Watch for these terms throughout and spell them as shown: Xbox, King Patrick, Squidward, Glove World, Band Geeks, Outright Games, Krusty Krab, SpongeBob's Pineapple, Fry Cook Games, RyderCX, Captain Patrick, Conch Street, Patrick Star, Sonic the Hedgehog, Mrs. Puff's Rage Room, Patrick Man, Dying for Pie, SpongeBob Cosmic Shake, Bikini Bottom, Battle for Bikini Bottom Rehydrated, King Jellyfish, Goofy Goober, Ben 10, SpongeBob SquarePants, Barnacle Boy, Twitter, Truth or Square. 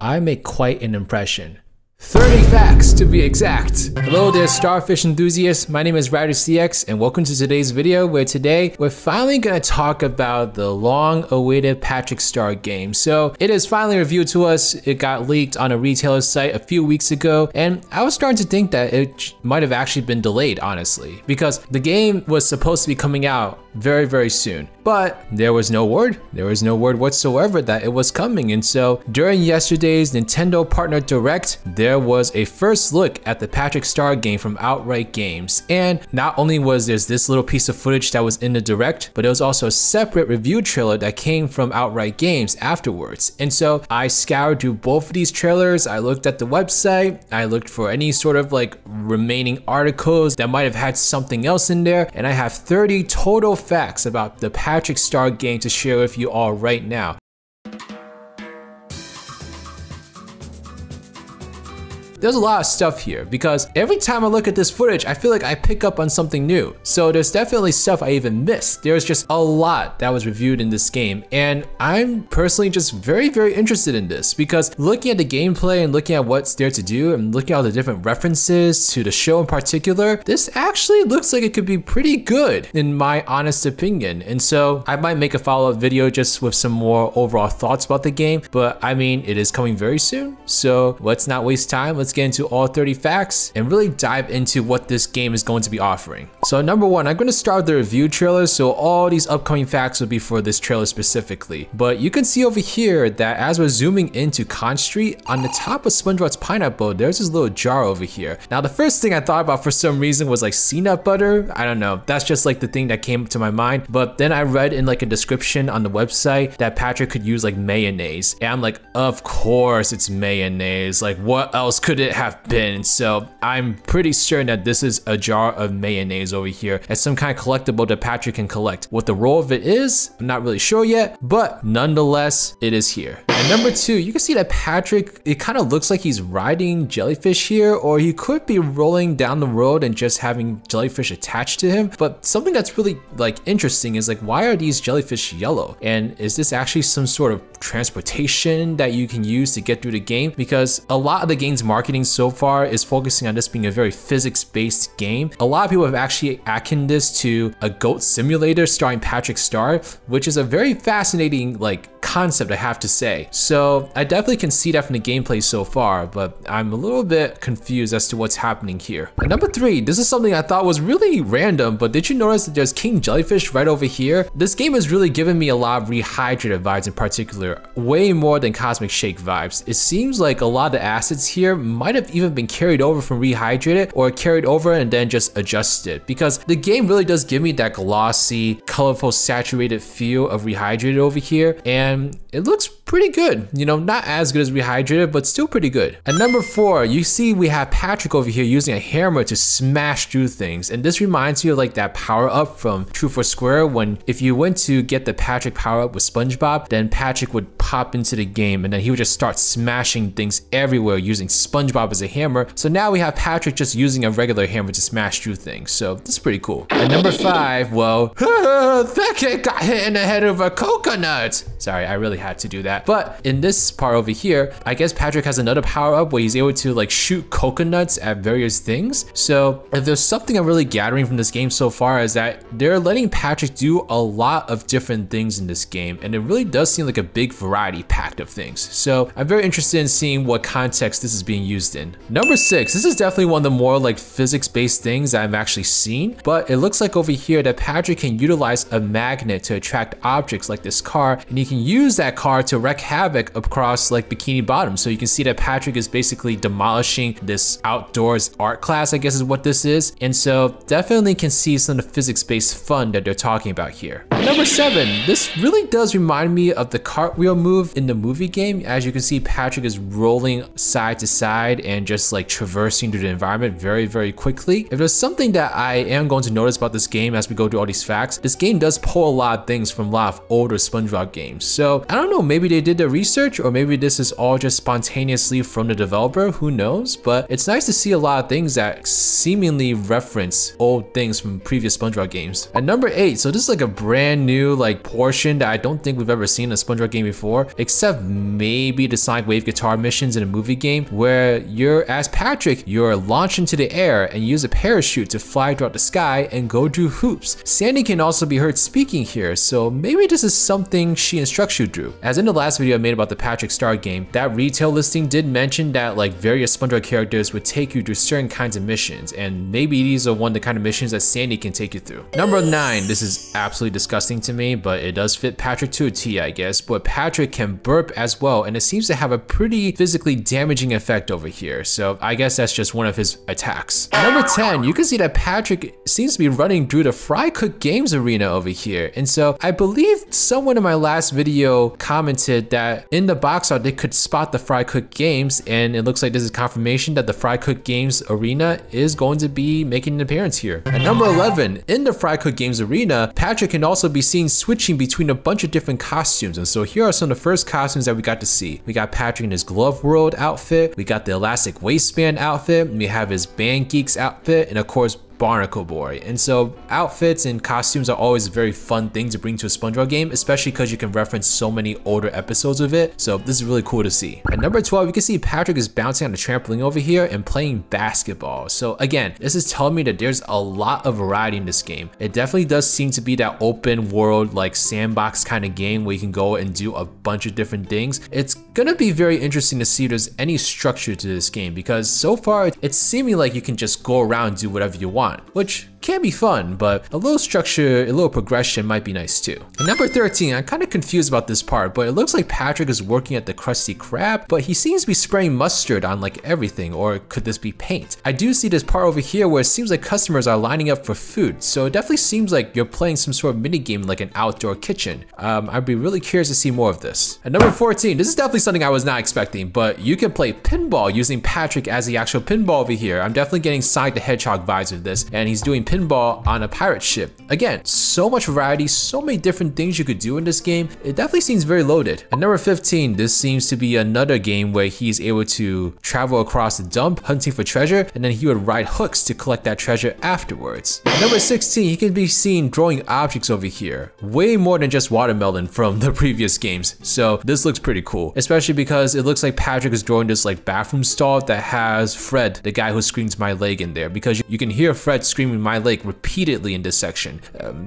I make quite an impression. 30 facts to be exact. Hello there, starfish enthusiasts. My name is RyderCX and welcome to today's video, where today we're finally gonna talk about the long-awaited Patrick Star game. So it is finally reviewed to us. It got leaked on a retailer site a few weeks ago, and I was starting to think that it might have actually been delayed, honestly, because the game was supposed to be coming out very soon, but there was no word whatsoever that it was coming. And so during yesterday's Nintendo Partner Direct, there was a first look at the Patrick Star game from Outright Games, and not only was there this little piece of footage that was in the direct, but there was also a separate review trailer that came from Outright Games afterwards. And so I scoured through both of these trailers. I looked at the website, I looked for any sort of like remaining articles that might have had something else in there, and I have 30 total facts about the Patrick Star game to share with you all right now. There's a lot of stuff here because every time I look at this footage, I feel like I pick up on something new. So there's definitely stuff I even missed. There's just a lot that was reviewed in this game. And I'm personally just very interested in this, because looking at the gameplay and looking at what's there to do and looking at all the different references to the show in particular, this actually looks like it could be pretty good in my honest opinion. And so I might make a follow-up video just with some more overall thoughts about the game, but I mean, it is coming very soon. So let's not waste time. Let's get into all 30 facts and really dive into what this game is going to be offering. So number one, I'm going to start with the review trailer. So all these upcoming facts will be for this trailer specifically. But you can see over here that as we're zooming into Conch Street, on the top of SpongeBob's Pineapple, there's this little jar over here. Now, the first thing I thought about for some reason was like sea nut butter. I don't know. That's just like the thing that came to my mind. But then I read in like a description on the website that Patrick could use like mayonnaise. And I'm like, of course it's mayonnaise. Like, what else could it have been? So I'm pretty certain that this is a jar of mayonnaise over here as some kind of collectible that Patrick can collect. What the role of it is, I'm not really sure yet, but nonetheless, it is here. And number two, you can see that Patrick, it kind of looks like he's riding jellyfish here, or he could be rolling down the road and just having jellyfish attached to him. But something that's really like interesting is like, why are these jellyfish yellow? And is this actually some sort of transportation that you can use to get through the game? Because a lot of the game's marketing so far is focusing on this being a very physics-based game. A lot of people have actually likened this to a goat simulator starring Patrick Star, which is a very fascinating like concept, I have to say. So I definitely can see that from the gameplay so far, but I'm a little bit confused as to what's happening here. And number three, this is something I thought was really random, but did you notice that there's King Jellyfish right over here? This game has really given me a lot of Rehydrated vibes in particular, way more than Cosmic Shake vibes. It seems like a lot of the assets here might have even been carried over from Rehydrated, or carried over and then just adjusted, because the game really does give me that glossy, colorful, saturated feel of Rehydrated over here. And it looks pretty good, you know, not as good as Rehydrated, but still pretty good. And number four, you see we have Patrick over here using a hammer to smash through things. And this reminds me of like that power up from Truth or Square, when if you went to get the Patrick power up with SpongeBob, then Patrick would pop into the game and then he would just start smashing things everywhere using SpongeBob as a hammer. So now we have Patrick just using a regular hammer to smash through things. So this is pretty cool. And number five, well, that kid got hit in the head of a coconut. Sorry, I really had to do that. But in this part over here, I guess Patrick has another power up where he's able to like shoot coconuts at various things. So if there's something I'm really gathering from this game so far, is that they're letting Patrick do a lot of different things in this game. And it really does seem like a big variety pack of things. So I'm very interested in seeing what context this is being used in. Number six, this is definitely one of the more like physics-based things I've actually seen, but it looks like over here that Patrick can utilize a magnet to attract objects like this car, and he can use that car to wreak havoc across like Bikini Bottom. So you can see that Patrick is basically demolishing this outdoors art class, I guess is what this is. And so definitely can see some of the physics-based fun that they're talking about here. Number seven, this really does remind me of the cartwheel move in the movie game. As you can see, Patrick is rolling side to side and just like traversing through the environment very quickly. If there's something that I am going to notice about this game as we go through all these facts, this game does pull a lot of things from a lot of older SpongeBob games. So I don't know, maybe they did their research, or maybe this is all just spontaneously from the developer, who knows? But it's nice to see a lot of things that seemingly reference old things from previous SpongeBob games. At number eight, so this is like a brand brand new like portion that I don't think we've ever seen in a SpongeBob game before, except maybe the Sonic Wave guitar missions in a movie game where you're, as Patrick, you're launched into the air and use a parachute to fly throughout the sky and go through hoops. Sandy can also be heard speaking here, so maybe this is something she instructs you through. As in the last video I made about the Patrick Star game, that retail listing did mention that like various SpongeBob characters would take you through certain kinds of missions, and maybe these are one of the kind of missions that Sandy can take you through. Number 9, this is absolutely disgusting to me, but it does fit Patrick to a T, I guess, but Patrick can burp as well, and it seems to have a pretty physically damaging effect over here, so I guess that's just one of his attacks. Number 10, you can see that Patrick seems to be running through the Fry Cook Games arena over here, and so I believe someone in my last video commented that in the box art they could spot the Fry Cook Games, and it looks like this is confirmation that the Fry Cook Games arena is going to be making an appearance here. At number 11, in the Fry Cook Games arena, Patrick can also be seen switching between a bunch of different costumes, and so here are some of the first costumes that we got to see. We got Patrick in his Glove World outfit, we got the Elastic Waistband outfit, we have his Band Geeks outfit, and of course Barnacle Boy. And so outfits and costumes are always a very fun thing to bring to a SpongeBob game, especially because you can reference so many older episodes of it, so this is really cool to see. At number 12, you can see Patrick is bouncing on the trampoline over here and playing basketball. So again, this is telling me that there's a lot of variety in this game. It definitely does seem to be that open world, like sandbox kind of game where you can go and do a bunch of different things. It's gonna be very interesting to see if there's any structure to this game, because so far it's seeming like you can just go around and do whatever you want, which can be fun, but a little structure, a little progression might be nice too. At number 13, I'm kind of confused about this part, but it looks like Patrick is working at the Krusty Krab, but he seems to be spraying mustard on like everything, or could this be paint? I do see this part over here where it seems like customers are lining up for food, so it definitely seems like you're playing some sort of mini game like an outdoor kitchen. I'd be really curious to see more of this. At number 14, this is definitely something I was not expecting, but you can play pinball using Patrick as the actual pinball over here. I'm definitely getting Sonic the Hedgehog vibes with this, and he's doing pinball on a pirate ship. Again, so much variety, so many different things you could do in this game. It definitely seems very loaded. At number 15, this seems to be another game where he's able to travel across the dump hunting for treasure, and then he would ride hooks to collect that treasure afterwards. At number 16, he can be seen throwing objects over here, way more than just watermelon from the previous games. So this looks pretty cool, especially because it looks like Patrick is throwing this like bathroom stall that has Fred, the guy who screams "my leg" in there, because you can hear Fred screaming "my lake" repeatedly in this section.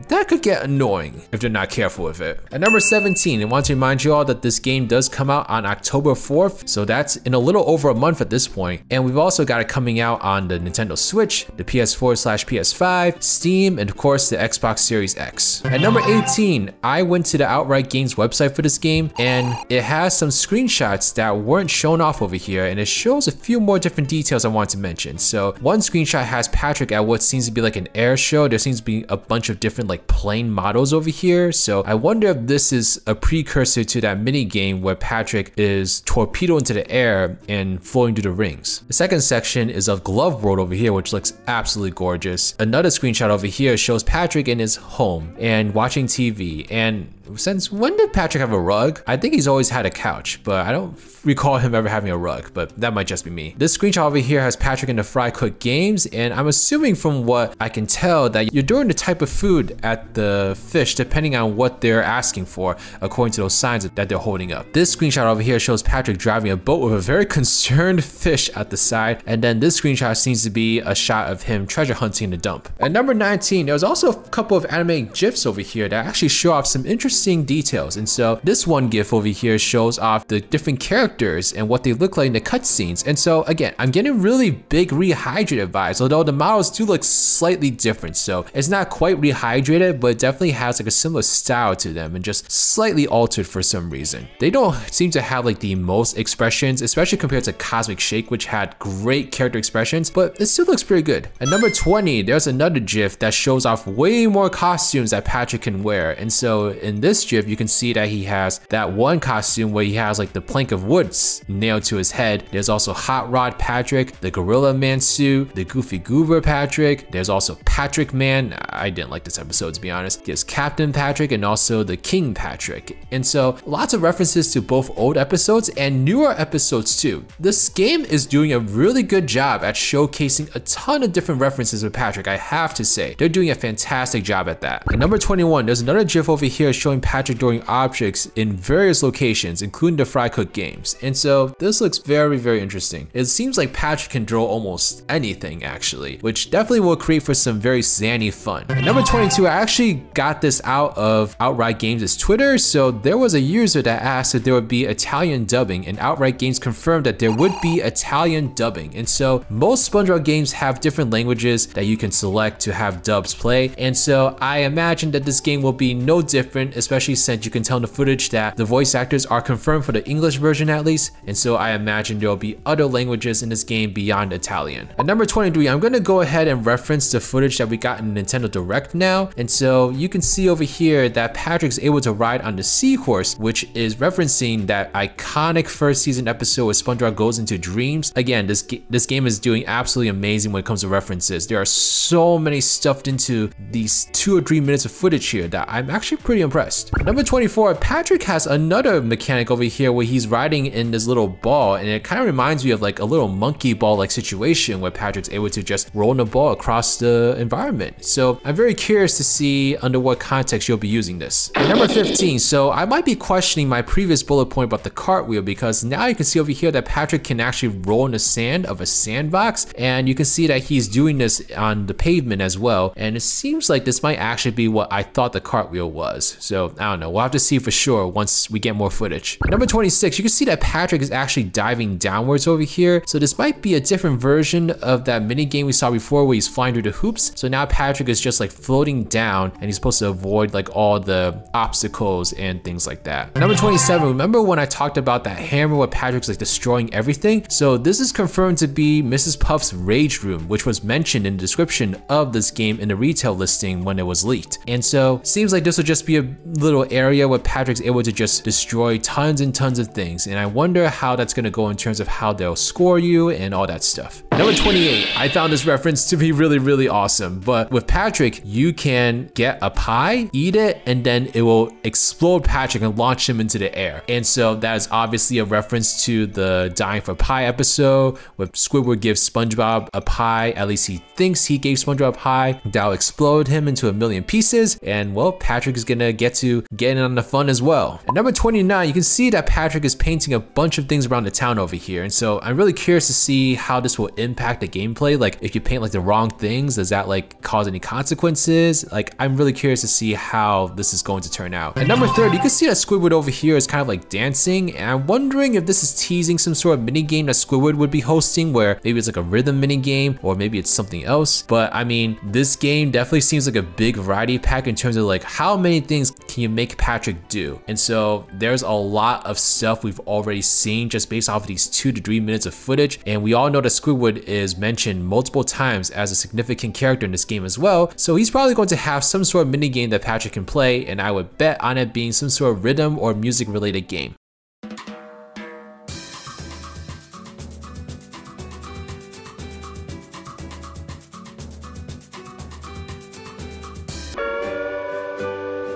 That could get annoying if they're not careful with it. At number 17, I want to remind you all that this game does come out on October 4th, so that's in a little over a month at this point. And we've also got it coming out on the Nintendo Switch, the PS4/PS5, Steam, and of course the Xbox Series X. At number 18, I went to the Outright Games website for this game, and it has some screenshots that weren't shown off over here, and it shows a few more different details I want to mention. So one screenshot has Patrick at what seems to be like an air show. There seems to be a bunch of different like plane models over here, so I wonder if this is a precursor to that mini game where Patrick is torpedoed into the air and flowing through the rings. The second section is of Glove World over here, which looks absolutely gorgeous. Another screenshot over here shows Patrick in his home and watching TV, and since when did Patrick have a rug? I think he's always had a couch, but I don't recall him ever having a rug, but that might just be me. This screenshot over here has Patrick in the Fry Cook Games, and I'm assuming from what I can tell that you're doing the type of food at the fish depending on what they're asking for, according to those signs that they're holding up. This screenshot over here shows Patrick driving a boat with a very concerned fish at the side, and then this screenshot seems to be a shot of him treasure hunting in the dump. At number 19, there was also a couple of animated GIFs over here that actually show off some interesting details, and so this one GIF over here shows off the different characters and what they look like in the cutscenes. And so again, I'm getting really big rehydrated vibes, although the models do look slightly different, so it's not quite rehydrated, but it definitely has like a similar style to them and just slightly altered for some reason. They don't seem to have like the most expressions, especially compared to Cosmic Shake, which had great character expressions, but it still looks pretty good. At number 20, there's another GIF that shows off way more costumes that Patrick can wear, and so in this GIF, you can see that he has that one costume where he has like the plank of wood nailed to his head. There's also Hot Rod Patrick, the Gorilla Man suit, the Goofy Goober Patrick. There's also Patrick Man. I didn't like this episode, to be honest. There's Captain Patrick and also the King Patrick. And so lots of references to both old episodes and newer episodes too. This game is doing a really good job at showcasing a ton of different references with Patrick, I have to say. They're doing a fantastic job at that. At number 21, there's another GIF over here showing Patrick throwing objects in various locations, including the Fry Cook Games. And so this looks very, very interesting. It seems like Patrick can draw almost anything actually, which definitely will create for some very zany fun. At number 22, I actually got this out of Outright Games' Twitter. So there was a user that asked if there would be Italian dubbing, and Outright Games confirmed that there would be Italian dubbing. And so most SpongeBob games have different languages that you can select to have dubs play. And so I imagine that this game will be no different, especially since you can tell in the footage that the voice actors are confirmed for the English version at least. And so I imagine there will be other languages in this game beyond Italian. At number 23, I'm going to go ahead and reference the footage that we got in Nintendo Direct now. And so you can see over here that Patrick's able to ride on the seahorse, which is referencing that iconic first season episode where SpongeBob goes into dreams. Again, this game is doing absolutely amazing when it comes to references. There are so many stuffed into these 2 or 3 minutes of footage here that I'm actually pretty impressed. At number 24, Patrick has another mechanic over here where he's riding in this little ball, and it kind of reminds me of like a little monkey ball like situation where Patrick's able to just roll the ball across the environment. So I'm very curious to see under what context you'll be using this. At number 15, so I might be questioning my previous bullet point about the cartwheel, because now you can see over here that Patrick can actually roll in the sand of a sandbox, and you can see that he's doing this on the pavement as well. And it seems like this might actually be what I thought the cartwheel was. So I don't know, we'll have to see for sure once we get more footage. At number 26, you can see that Patrick is actually diving downwards over here. So this might be a different version of that mini game we saw before where he's flying through the hoops. So now Patrick is just like floating down, and he's supposed to avoid like all the obstacles and things like that. At number 27, remember when I talked about that hammer where Patrick's like destroying everything? So this is confirmed to be Mrs. Puff's Rage Room, which was mentioned in the description of this game in the retail listing when it was leaked. And so seems like this will just be a little area where Patrick's able to just destroy tons and tons of things. And I wonder how that's gonna go in terms of how they'll score you and all that stuff. At number 28, I found this reference to be really, really awesome. But with Patrick, you can get a pie, eat it, and then it will explode Patrick and launch him into the air. And so that is obviously a reference to the Dying for Pie episode where Squidward gives SpongeBob a pie, at least he thinks he gave SpongeBob a pie, that'll explode him into a million pieces, and well, Patrick is gonna get to get in on the fun as well. At number 29, you can see that Patrick is painting a bunch of things around the town over here, and so I'm really curious to see how this will impact the gameplay. Like if you paint like the wrong things, does that like cause any consequences? Like I'm really curious to see how this is going to turn out. At number 30, you can see that Squidward over here is kind of like dancing, and I'm wondering if this is teasing some sort of mini game that Squidward would be hosting, where maybe it's like a rhythm mini game or maybe it's something else. But I mean, this game definitely seems like a big variety pack in terms of like how many things can you make Patrick do. And so there's a lot of stuff we've already seen just based off of these 2 to 3 minutes of footage, and we all know that Squidward is mentioned multiple times as a significant character in this game as well. So he's probably going to have some sort of mini game that Patrick can play, and I would bet on it being some sort of rhythm or music related game.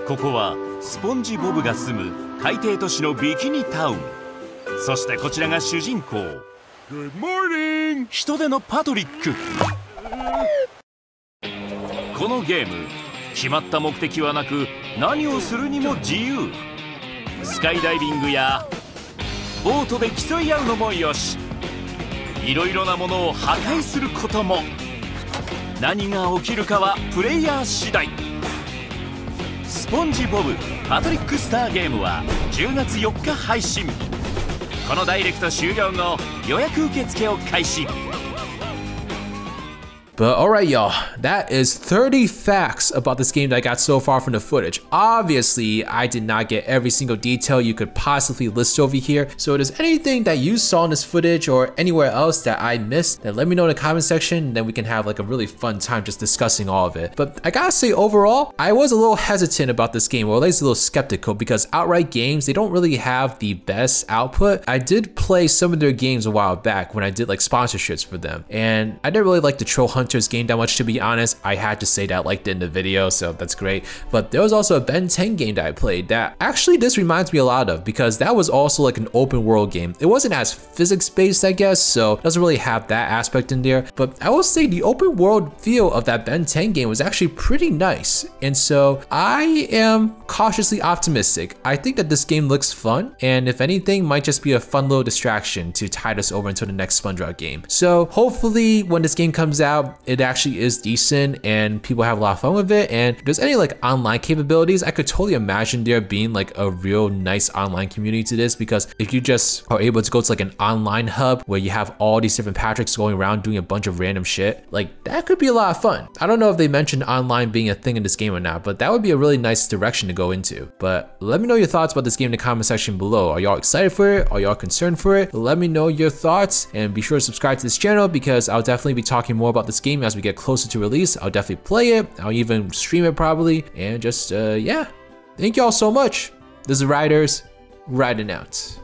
ここはスポンジボブが住む海底都市のビキニタウン。そしてこちらが主人公。Good morning! 人手のパトリック。このゲーム、決まった目的はなく、何をするにも自由。スカイダイビングやボートで競い合うのもよし。いろいろなものを破壊することも。何が起きるかはプレイヤー次第。スポンジボブパトリックスターゲームは10月4日配信。このダイレクト終了後予約受付を開始。But alright y'all, that is 30 facts about this game that I got so far from the footage. Obviously, I did not get every single detail you could possibly list over here, so if there's anything that you saw in this footage or anywhere else that I missed, then let me know in the comment section, and then we can have like a really fun time just discussing all of it. But I gotta say overall, I was a little hesitant about this game, or at least a little skeptical, because Outright Games, they don't really have the best output. I did play some of their games a while back when I did like sponsorships for them, and I didn't really like the Troll Hunters game that much, to be honest. I had to say that I liked it in the video, so that's great. But there was also a Ben 10 game that I played that actually this reminds me a lot of, because that was also like an open world game. It wasn't as physics based, I guess, so it doesn't really have that aspect in there. But I will say the open world feel of that Ben 10 game was actually pretty nice, and so I am cautiously optimistic. I think that this game looks fun, and if anything, might just be a fun little distraction to tide us over into the next SpongeBob game. So hopefully when this game comes out, it actually is decent and people have a lot of fun with it. And if there's any like online capabilities, I could totally imagine there being like a real nice online community to this, because if you just are able to go to like an online hub where you have all these different Patricks going around doing a bunch of random shit, like that could be a lot of fun. I don't know if they mentioned online being a thing in this game or not, but that would be a really nice direction to go into. But let me know your thoughts about this game in the comment section below. Are y'all excited for it? Are y'all concerned for it? Let me know your thoughts, and be sure to subscribe to this channel, because I'll definitely be talking more about this game as we get closer to release. I'll definitely play it. I'll even stream it probably, and just yeah. Thank y'all so much. This is Ryders, riding out.